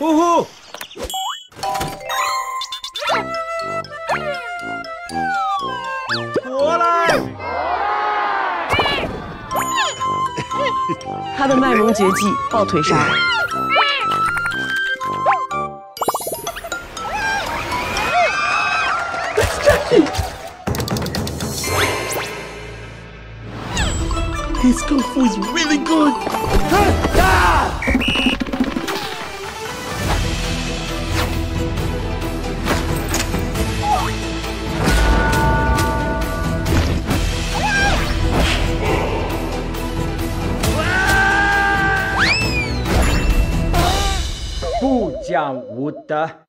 Woohoo!他的慢溶绝技抱腿杀。His kung fu is really good. Down, Wood.